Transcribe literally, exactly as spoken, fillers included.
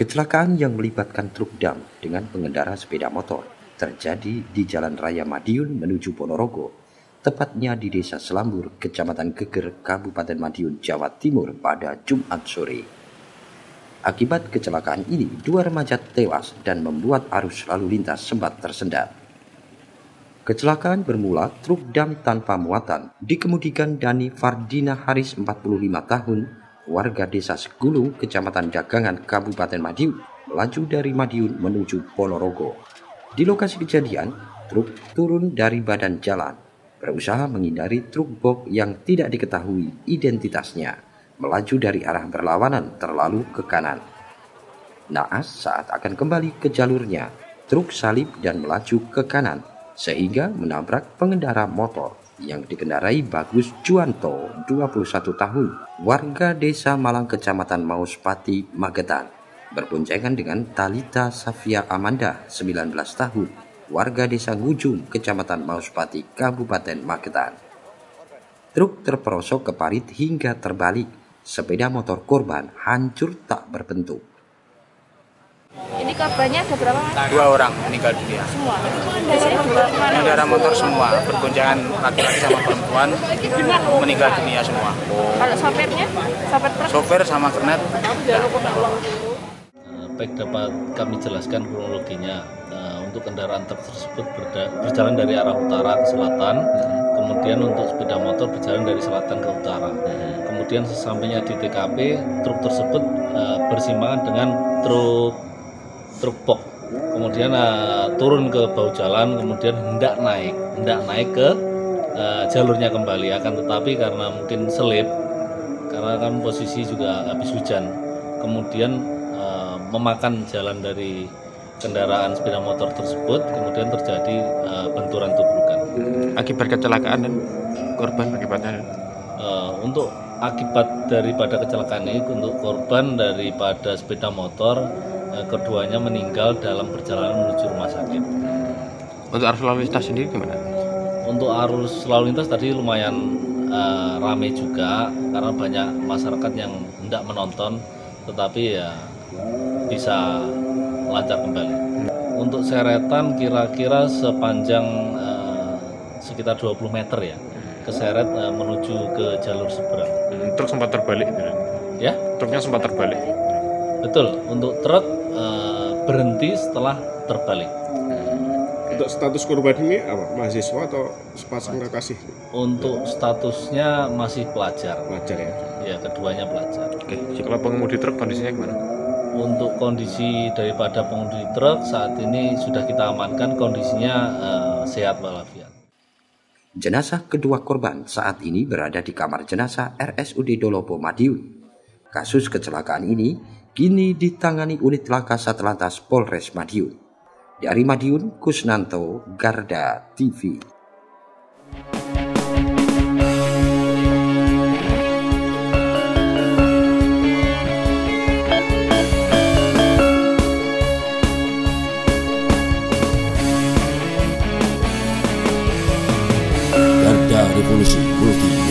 Kecelakaan yang melibatkan truk dam dengan pengendara sepeda motor terjadi di Jalan Raya Madiun menuju Ponorogo, tepatnya di Desa Selambur, Kecamatan Geger, Kabupaten Madiun, Jawa Timur pada Jumat sore. Akibat kecelakaan ini, dua remaja tewas dan membuat arus lalu lintas sempat tersendat. Kecelakaan bermula truk dam tanpa muatan dikemudikan Dani Fardina Haris, empat puluh lima tahun, warga Desa Sekulu, Kecamatan Dagangan, Kabupaten Madiun, melaju dari Madiun menuju Ponorogo. Di lokasi kejadian, truk turun dari badan jalan, berusaha menghindari truk box yang tidak diketahui identitasnya, melaju dari arah berlawanan terlalu ke kanan. Naas, saat akan kembali ke jalurnya, truk salib dan melaju ke kanan, sehingga menabrak pengendara motor yang dikendarai Bagus Juanto, dua puluh satu tahun, warga Desa Malang, Kecamatan Maospati, Magetan, berboncengan dengan Talita Safia Amanda, sembilan belas tahun, warga Desa Ngujung, Kecamatan Maospati, Kabupaten Magetan. Truk terperosok ke parit hingga terbalik, sepeda motor korban hancur tak berbentuk. Ini korbannya ada berapa, Mas? Dua orang meninggal dunia. Semua? Pengendara motor semua, berboncengan laki-laki sama perempuan, meninggal dunia semua. Kalau sopirnya? Sopir truk? Sopir sama kernet. Baik, dapat kami jelaskan kronologinya. Nah, untuk kendaraan truk tersebut berjalan dari arah utara ke selatan, kemudian untuk sepeda motor berjalan dari selatan ke utara. Kemudian sesampainya di T K P, truk tersebut uh, bersimpangan dengan truk truk box, kemudian uh, turun ke bahu jalan, kemudian hendak naik hendak naik ke uh, jalurnya kembali, akan tetapi karena mungkin selip, karena kan posisi juga habis hujan, kemudian uh, memakan jalan dari kendaraan sepeda motor tersebut, kemudian terjadi uh, benturan tubrukan. Akibat kecelakaan dan korban akibatnya uh, untuk akibat daripada kecelakaan ini, untuk korban daripada sepeda motor keduanya meninggal dalam perjalanan menuju rumah sakit. Untuk arus lalu lintas sendiri gimana? Untuk arus lalu lintas tadi lumayan uh, rame juga, karena banyak masyarakat yang hendak menonton, tetapi ya bisa lancar kembali. Untuk seretan kira-kira sepanjang uh, sekitar dua puluh meter ya, keseret uh, menuju ke jalur seberang. Truk sempat terbalik gitu ya? Truknya sempat terbalik. Betul, untuk truk e, berhenti setelah terbalik. Untuk status korban ini apa? Mahasiswa atau sepasang kekasih? Untuk statusnya masih pelajar. Pelajar ya? Ya, keduanya pelajar. Oke, kalau pengemudi truk kondisinya gimana? Untuk kondisi daripada pengemudi truk saat ini sudah kita amankan, kondisinya e, sehat walafiat. Jenazah kedua korban saat ini berada di kamar jenazah R S U D Dolopo Madiun. Kasus kecelakaan ini kini ditangani unit laka Satlantas Polres Madiun. Dari Madiun, Kusnanto, Garda T V. Garda Revolusi Multi.